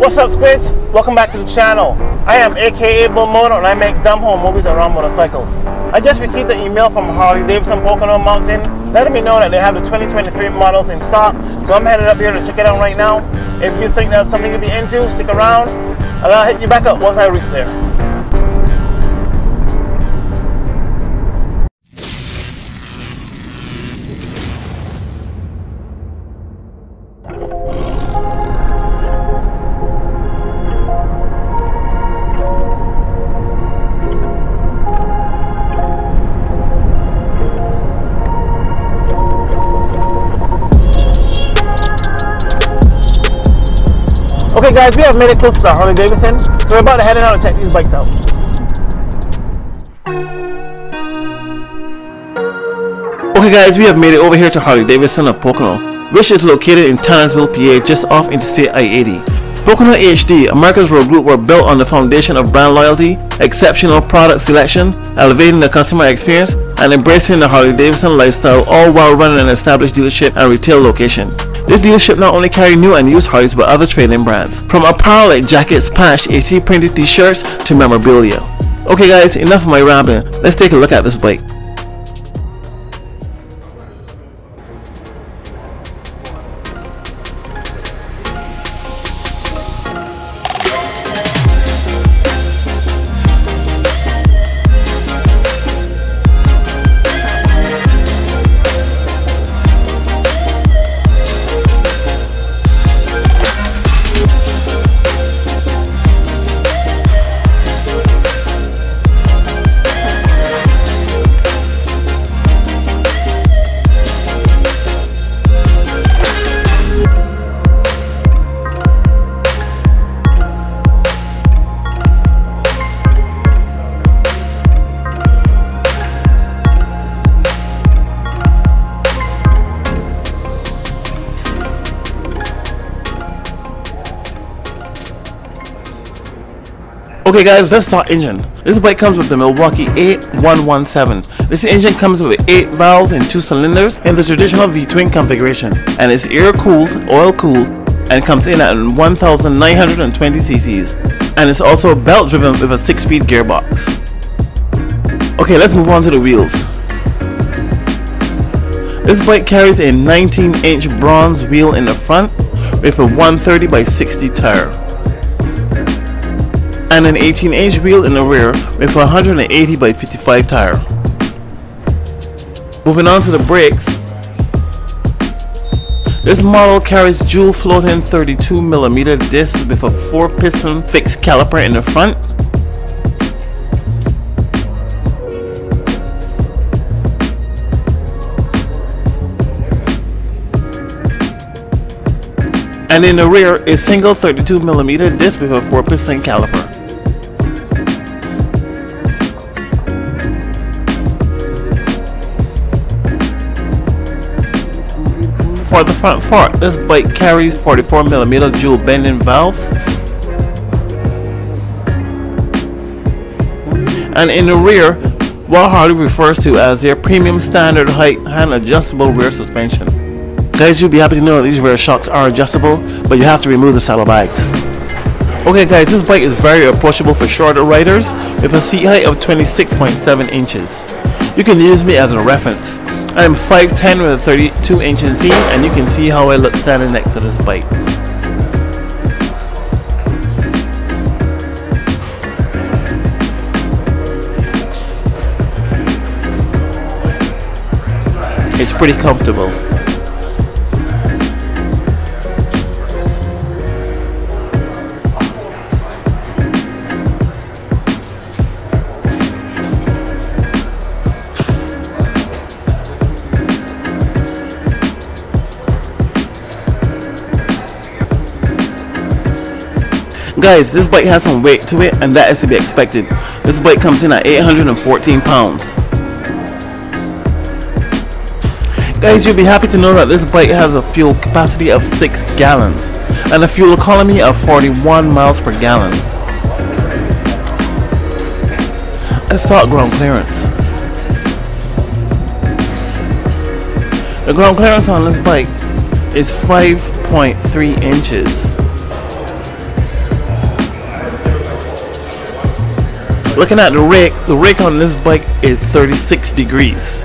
What's up, Squids? Welcome back to the channel. I am AKA Bull Moto and I make dumb home movies around motorcycles. I just received an email from Harley-Davidson Pocono Mountain letting me know that they have the 2023 models in stock, so I'm headed up here to check it out right now. If you think that's something you'll be into, stick around and I'll hit you back up once I reach there. Okay guys, we have made it close to the Harley-Davidson, so we're about to head out and check these bikes out. Okay guys, we have made it over here to Harley-Davidson of Pocono, which is located in Tannersville, PA, just off Interstate I-80. Pocono HD, America's Road Group, were built on the foundation of brand loyalty, exceptional product selection, elevating the customer experience, and embracing the Harley-Davidson lifestyle, all while running an established dealership and retail location. This dealership not only carry new and used Harleys but other trade-in brands, from apparel like jackets, patch, AT printed t-shirts to memorabilia. Okay guys, enough of my rambling, let's take a look at this bike. Okay guys, let's talk engine. This bike comes with the Milwaukee 8117. This engine comes with 8 valves and 2 cylinders in the traditional V-twin configuration, and it's air-cooled, oil-cooled, and comes in at 1920 cc's, and it's also belt-driven with a 6-speed gearbox. Okay, let's move on to the wheels. This bike carries a 19-inch bronze wheel in the front with a 130/60 tire, and an 18-inch wheel in the rear with a 180/55 tire. Moving on to the brakes, this model carries dual floating 32mm discs with a 4-piston fixed caliper in the front, and in the rear a single 32mm disc with a 4-piston caliper. For the front fork, this bike carries 44mm dual bending valves, and in the rear what Harley refers to as their premium standard height hand adjustable rear suspension. Guys, you'll be happy to know that these rear shocks are adjustable, but you have to remove the saddlebags. Okay guys, this bike is very approachable for shorter riders with a seat height of 26.7 inches. You can use me as a reference. I'm 5'10 with a 32-inch inseam, and you can see how I look standing next to this bike. It's pretty comfortable. Guys, this bike has some weight to it, and that is to be expected. This bike comes in at 814 pounds. Guys, you'll be happy to know that this bike has a fuel capacity of 6 gallons and a fuel economy of 41 miles per gallon. Let's talk ground clearance. The ground clearance on this bike is 5.3 inches. Looking at the rig on this bike is 36 degrees.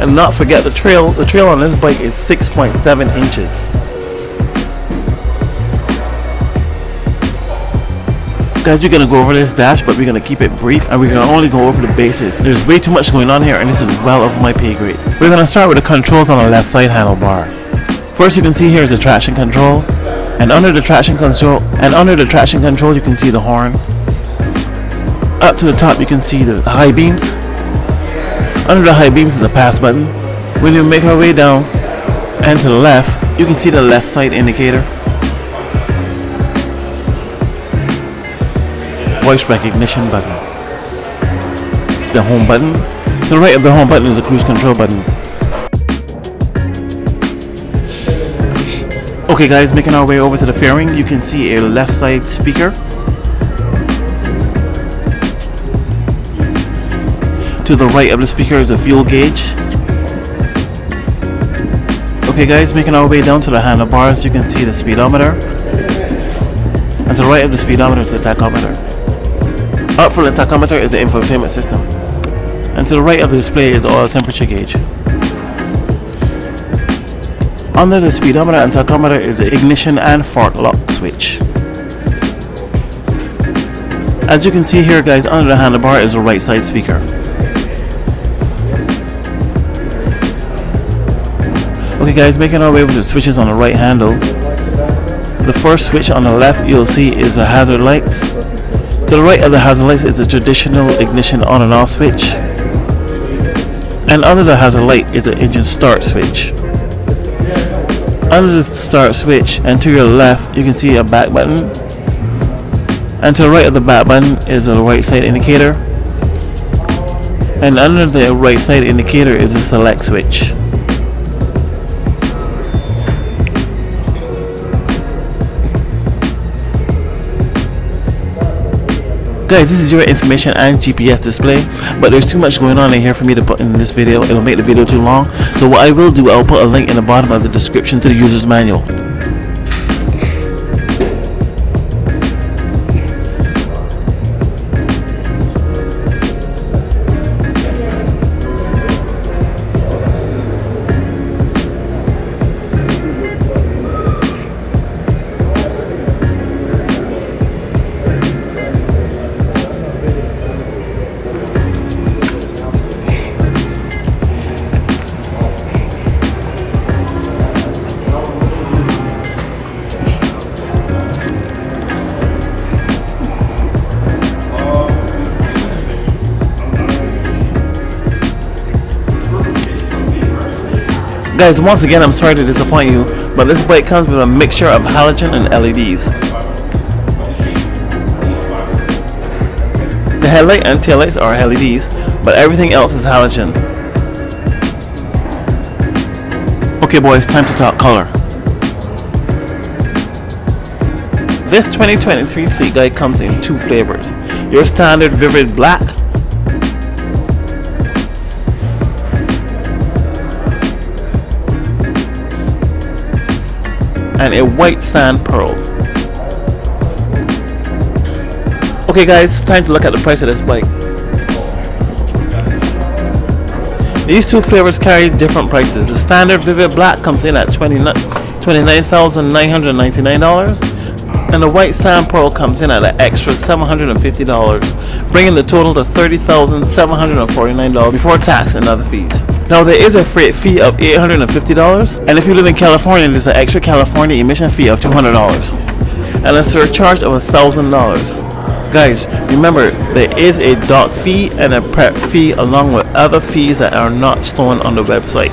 And not forget the trail on this bike is 6.7 inches. Guys, we're gonna go over this dash, but we're gonna keep it brief and we're gonna only go over the basics. There's way too much going on here and this is well over my pay grade. We're gonna start with the controls on the left side handlebar. First, you can see here is the traction control, and under the traction control you can see the horn. Up to the top you can see the high beams. Under the high beams is the pass button. When you make our way down and to the left, you can see the left side indicator, voice recognition button, the home button. To the right of the home button is a cruise control button. Okay guys, making our way over to the fairing, you can see a left side speaker. To the right of the speaker is a fuel gauge. Okay guys, making our way down to the handlebars, you can see the speedometer. And to the right of the speedometer is the tachometer. Up from the tachometer is the infotainment system, and to the right of the display is the oil temperature gauge. Under the speedometer and tachometer is the ignition and fork lock switch. As you can see here guys, under the handlebar is the right side speaker. Okay guys, making our way with the switches on the right handle. The first switch on the left you'll see is the hazard lights. To the right of the hazard lights is a traditional ignition on and off switch, and under the hazard light is an engine start switch. Under the start switch and to your left you can see a back button, and to the right of the back button is a right side indicator, and under the right side indicator is a select switch. Guys, this is your information and GPS display, but there's too much going on in here for me to put in this video. It'll make the video too long, so what I will do, I'll put a link in the bottom of the description to the user's manual. Guys, once again, I'm sorry to disappoint you, but this bike comes with a mixture of halogen and LEDs. The headlight and taillights are LEDs, but everything else is halogen. Okay boys, time to talk color. This 2023 Street Glide comes in two flavors. Your standard vivid black, and a white sand pearl. Okay guys, time to look at the price of this bike. These two flavors carry different prices. The standard vivid black comes in at $29,999, and the white sand pearl comes in at an extra $750, bringing the total to $30,749 before tax and other fees. Now there is a freight fee of $850, and if you live in California, there's an extra California emission fee of $200 and a surcharge of $1,000. Guys, remember there is a dock fee and a prep fee along with other fees that are not shown on the website.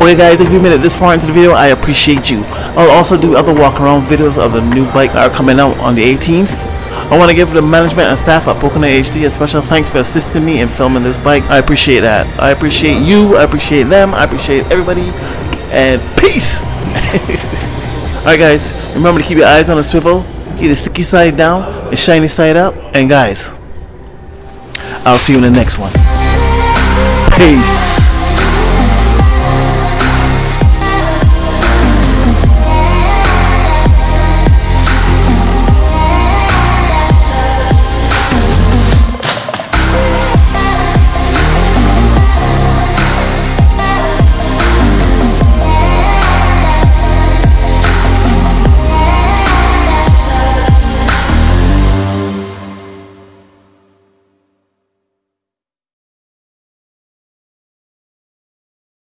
Okay guys, if you made it this far into the video, I appreciate you. I'll also do other walk around videos of the new bike that are coming out on the 18th. I want to give the management and staff at Pocono HD a special thanks for assisting me in filming this bike. I appreciate that. I appreciate you. I appreciate them. I appreciate everybody. And peace! Alright guys, remember to keep your eyes on the swivel, keep the sticky side down, the shiny side up, and guys, I'll see you in the next one. Peace!